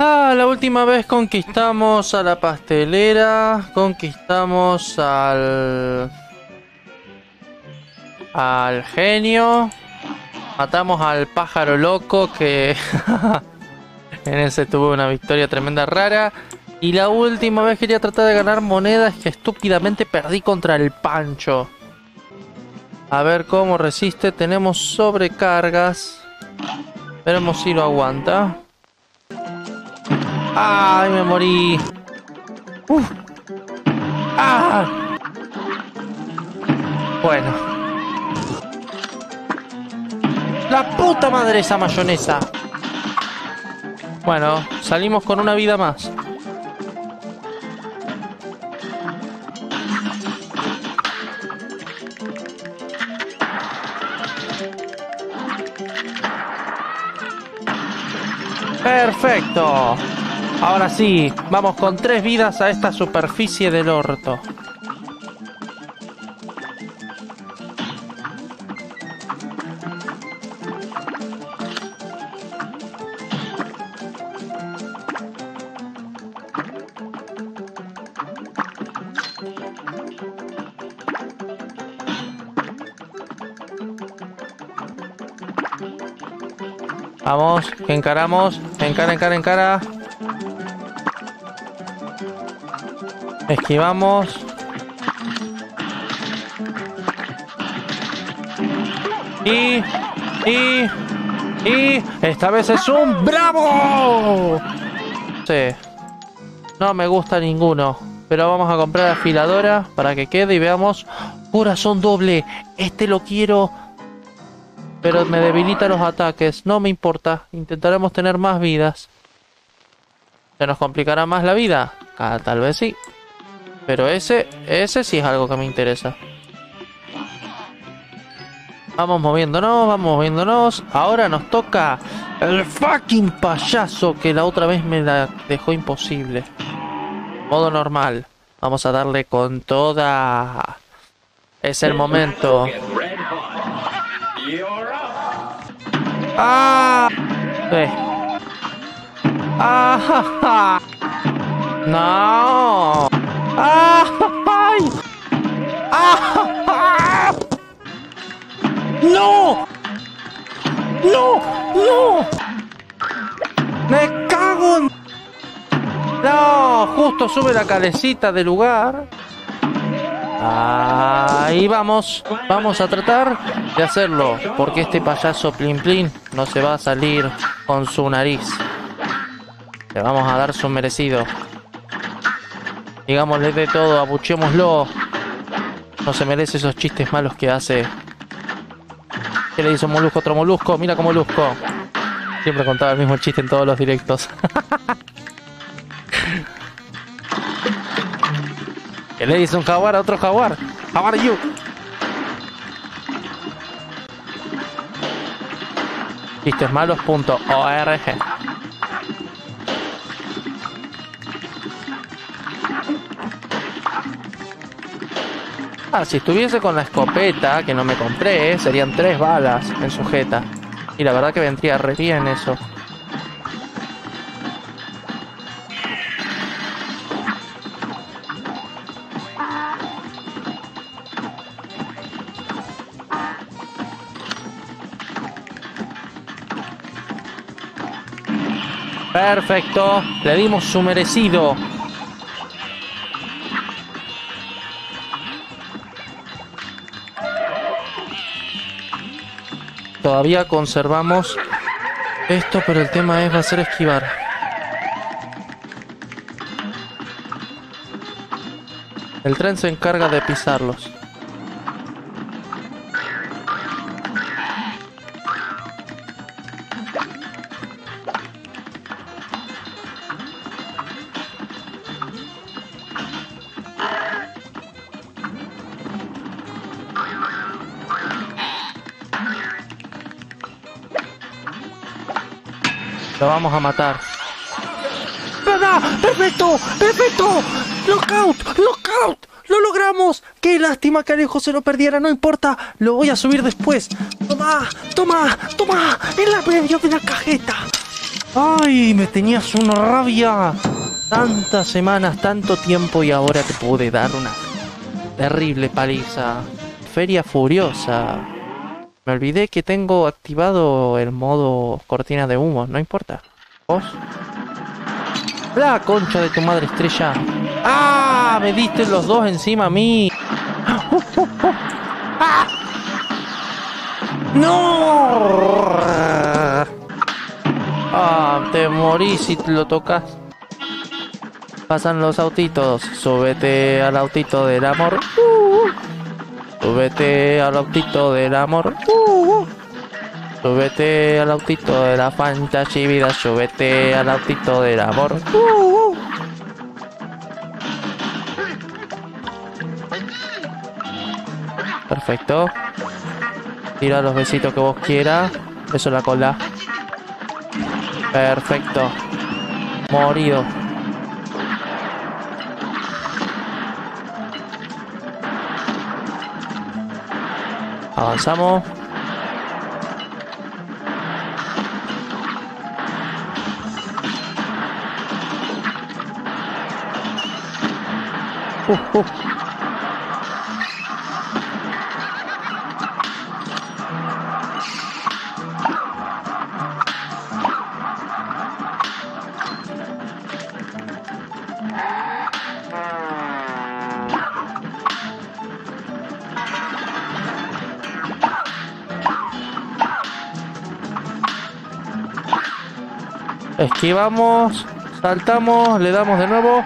Ah, la última vez conquistamos a la pastelera, conquistamos al genio, matamos al pájaro loco que en ese tuvo una victoria tremenda rara. Y la última vez quería tratar de ganar monedas que estúpidamente perdí contra el Pancho. A ver cómo resiste. Tenemos sobrecargas. Veremos si lo aguanta. ¡Ay, me morí! ¡Uf! ¡Ah! Bueno. ¡La puta madre esa mayonesa! Bueno, salimos con una vida más. ¡Perfecto! Ahora sí, vamos con 3 vidas a esta superficie del orto. Vamos, que encaramos. Encara. Esquivamos. Y esta vez es un bravo. Sí. No me gusta ninguno. Pero vamos a comprar afiladora para que quede y veamos. Corazón doble. Este lo quiero. Pero me debilita los ataques. No me importa. Intentaremos tener más vidas. ¿Se nos complicará más la vida? Ah, tal vez sí. Pero ese sí es algo que me interesa. Vamos moviéndonos, Ahora nos toca el fucking payaso que la otra vez me la dejó imposible. Modo normal. Vamos a darle con toda. Es el momento. ¡Ah! Sí. ¡Ah! Ja, ja. ¡No! ¡Ah! ¡Ay! ¡Ah! ¡No! ¡No! ¡No! ¡Me cago en... ¡No! Justo sube la calecita del lugar. Ahí vamos. Vamos a tratar de hacerlo. Porque este payaso Plin Plin no se va a salir con su nariz. Le vamos a dar su merecido. Digámosle de todo, abuchémoslo. No se merece esos chistes malos que hace. ¿Qué le hizo un molusco a otro molusco? Mira cómo molusco. Siempre contaba el mismo chiste en todos los directos. ¿Qué le hizo un jaguar a otro jaguar? How are you? Chistesmalos.org. Ah, si estuviese con la escopeta que no me compré, serían 3 balas en sujeta. Y la verdad que vendría re bien eso. Perfecto, le dimos su merecido. Todavía conservamos esto, pero el tema es va a ser esquivar. El tren se encarga de pisarlos. Lo vamos a matar. ¡Perfecto! ¡Perfecto! ¡Knockout! ¡Knockout! ¡Lo logramos! ¡Qué lástima que Alejo se lo perdiera! ¡No importa! ¡Lo voy a subir después! ¡Toma! ¡Toma! ¡Toma! ¡En la medio de la cajeta! ¡Ay! Me tenías una rabia. Tantas semanas, tanto tiempo y ahora te pude dar una terrible paliza. Feria furiosa. Me olvidé que tengo activado el modo cortina de humo. No importa. ¿Vos? La concha de tu madre estrella. ¡Ah! Me diste los dos encima a mí. ¡Ah! ¡No! ¡Ah! Te morís si lo tocas. Pasan los autitos. Súbete al autito del amor. Súbete al autito del amor. Súbete al autito de la fantasía vida. Súbete al autito del amor. Perfecto. Tira los besitos que vos quieras. Beso la cola. Perfecto. Morido. Avanzamos. Esquivamos, saltamos, le damos de nuevo.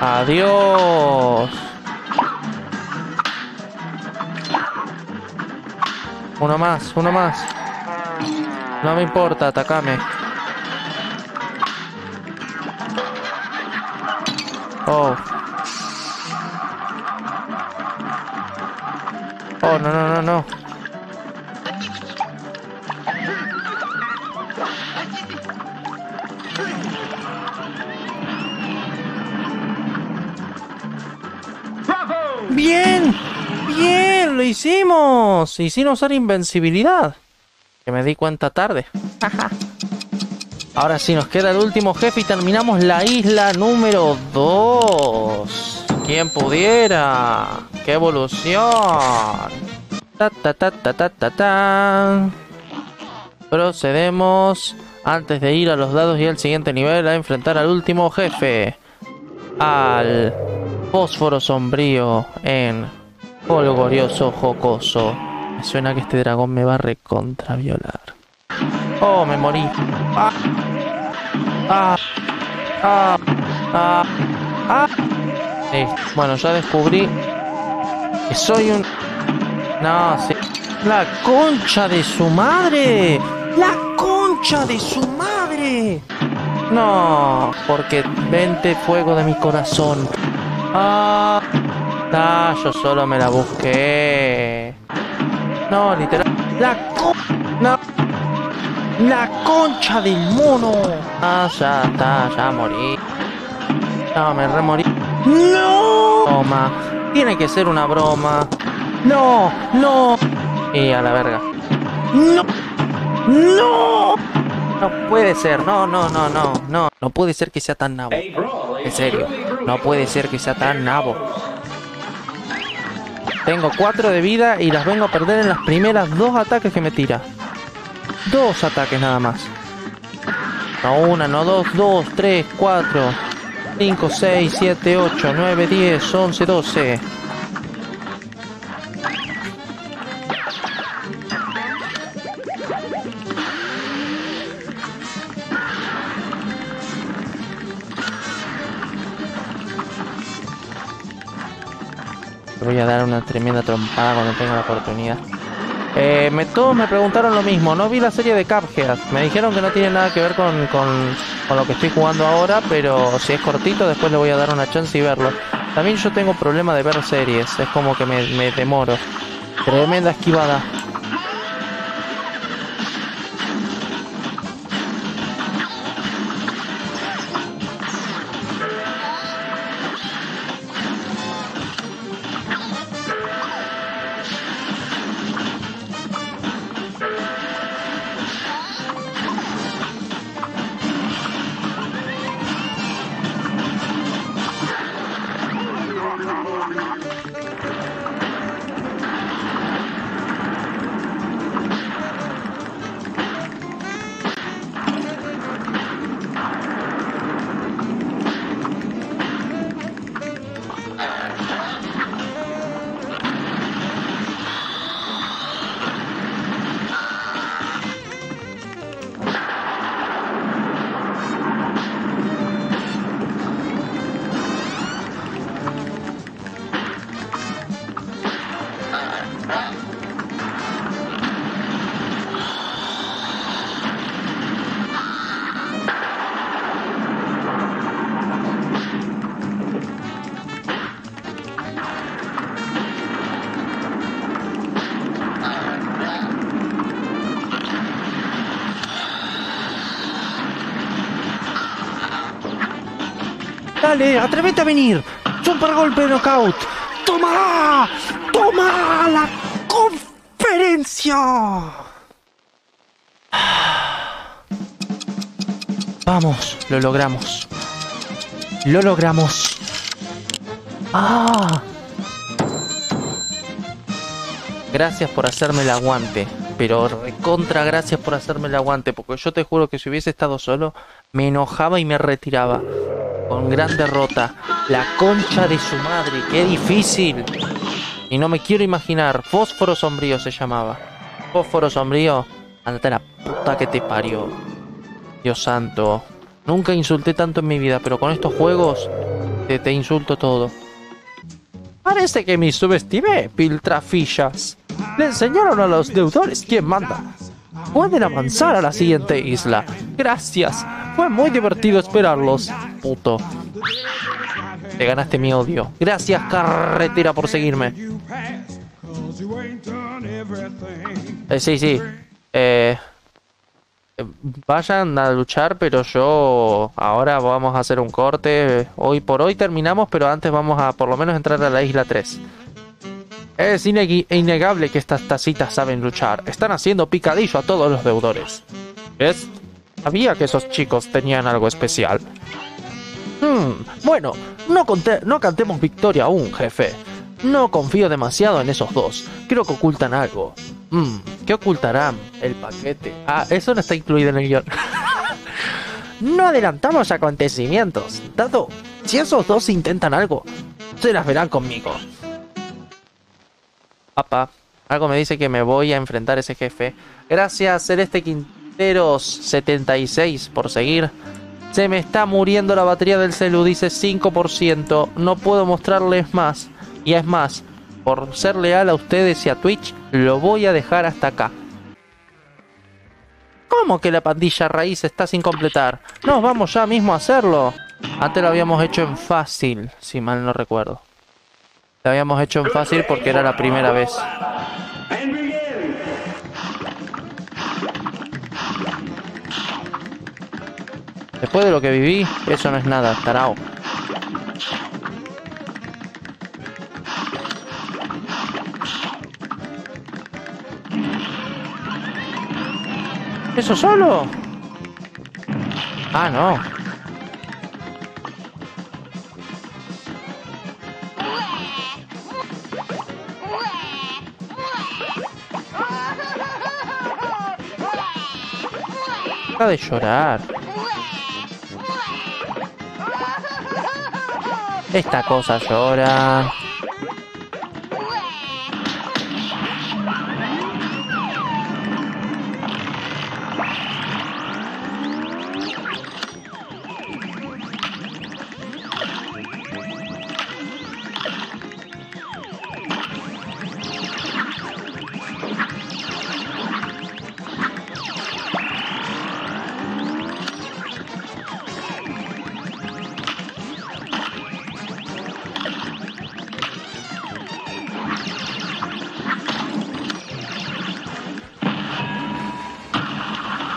Adiós. Uno más, uno más. No me importa, atacame. Oh. Oh, no, no, no, no. ¡Bien! ¡Bien! ¡Lo hicimos! Y sin usar invencibilidad. Que me di cuenta tarde. Ajá. Ahora sí, nos queda el último jefe y terminamos la isla número 2. ¡Quién pudiera! ¡Qué evolución! Ta, ta, ta, ta, ta, ta, ta. Procedemos antes de ir a los dados y al siguiente nivel a enfrentar al último jefe. Al... Fósforo sombrío en Polgorioso jocoso. Me suena que este dragón me va a recontraviolar. Oh, me morí. Ah, ah, ah, ah, ah. Sí. Bueno, ya descubrí que soy un... No, sí. ¡La concha de su madre! ¡La concha de su madre! No, porque vente fuego de mi corazón. Ah, ah, yo solo me la busqué. No, literal. No. La concha del mono. Ah, ya está, ya morí. No, me remorí. No. Broma. Tiene que ser una broma. No, no. Y a la verga. No. No. No puede ser. No, no, no, no, no. No puede ser que sea tan nabo. En serio. No puede ser que sea tan nabo. Tengo 4 de vida y las vengo a perder en las primeras 2 ataques que me tira. 2 ataques nada más. No una, no dos, 2, 3, 4, 5, 6, 7, 8, 9, 10, 11, 12. Voy a dar una tremenda trompada cuando tenga la oportunidad. Todos me preguntaron lo mismo. No vi la serie de Cuphead. Me dijeron que no tiene nada que ver con lo que estoy jugando ahora. Pero si es cortito, después le voy a dar una chance y verlo. También yo tengo problema de ver series. Es como que me demoro. Tremenda esquivada. dale, atrévete a venir. Super golpe de knockout. ¡Toma! ¡Toma la conferencia! Vamos, lo logramos. Lo logramos. ¡Ah! Gracias por hacerme el aguante. Pero recontra gracias por hacerme el aguante. Porque yo te juro que si hubiese estado solo, me enojaba y me retiraba. Con gran derrota. La concha de su madre. ¡Qué difícil! Y no me quiero imaginar. Fósforo Sombrío se llamaba. Fósforo Sombrío. Andate a la puta que te parió. Dios santo. Nunca insulté tanto en mi vida. Pero con estos juegos te insulto todo. Parece que me subestimé, piltrafillas. Le enseñaron a los deudores quién manda. Pueden avanzar a la siguiente isla. Gracias. Fue muy divertido esperarlos. Puto. Te ganaste mi odio. Gracias, carretera, por seguirme. Sí. Vayan a luchar, pero yo ahora vamos a hacer un corte. Hoy por hoy terminamos, pero antes vamos a por lo menos entrar a la isla 3. Es innegable que estas tacitas saben luchar. Están haciendo picadillo a todos los deudores. ¿Ves? Sabía que esos chicos tenían algo especial. Bueno, no cantemos victoria aún, jefe. No confío demasiado en esos dos. Creo que ocultan algo. ¿Qué ocultarán? El paquete. Ah, eso no está incluido en el guión. No adelantamos acontecimientos. Dado, si esos dos intentan algo, se las verán conmigo. Papá, algo me dice que me voy a enfrentar a ese jefe. Gracias, Celeste Quinteros 76 por seguir. Se me está muriendo la batería del celu, dice 5%. No puedo mostrarles más. Y es más, por ser leal a ustedes y a Twitch, lo voy a dejar hasta acá. ¿Cómo que la pandilla raíz está sin completar? Nos vamos ya mismo a hacerlo. Antes lo habíamos hecho en fácil, si mal no recuerdo. Lo habíamos hecho en fácil porque era la primera vez. Después de lo que viví, eso no es nada, tarao. ¿Eso solo? Ah, no. Deja de llorar. Esta cosa llora.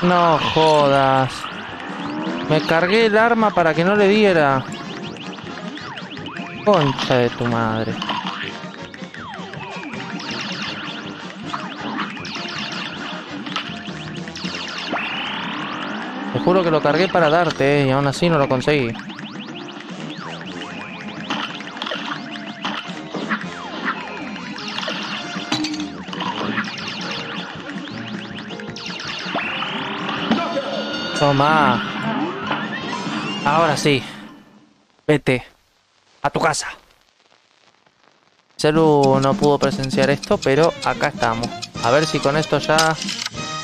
No jodas. Me cargué el arma para que no le diera. Concha de tu madre. Te juro que lo cargué para darte, y aún así no lo conseguí. Toma. Ahora sí. Vete. A tu casa. Celu no pudo presenciar esto, pero acá estamos. A ver si con esto ya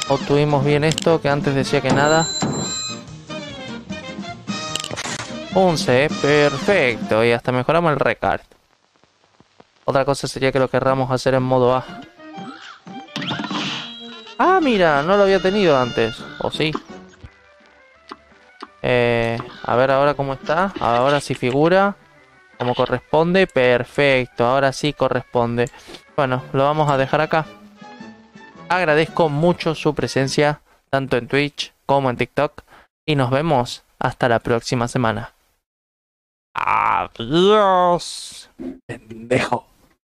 obtuvimos bien esto, que antes decía que nada. 11. Perfecto. Y hasta mejoramos el record. Otra cosa sería que lo querramos hacer en modo A. Ah, mira. No lo había tenido antes. ¿O sí? A ver ahora cómo está. Ahora sí figura como corresponde. Perfecto, ahora sí corresponde. Bueno, lo vamos a dejar acá. Agradezco mucho su presencia, tanto en Twitch como en TikTok. Y nos vemos hasta la próxima semana. Adiós, pendejo.